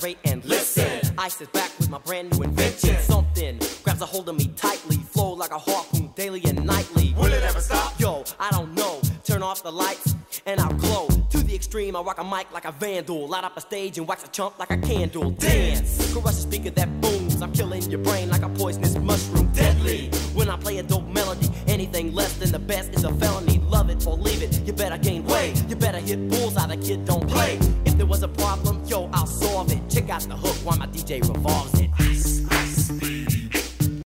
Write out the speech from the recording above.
moderate and listen. I sit back with my brand new invention. Something grabs a hold of me tightly, flow like a harpoon daily and nightly. Will it ever stop? Yo, I don't know. Turn off the lights and I'll glow. To the extreme, I rock a mic like a vandal, light up a stage and wax a chump like a candle. Dance, crush a speaker that booms. I'm killing your brain like a poisonous mushroom. Deadly, when I play a dope melody, anything less than the best is a felony. Love it or leave it, you better gain weight. You better hit bullseye, the kid don't play. If there was a problem, yo, I'll solve it. Check out the hook while my DJ revolves it.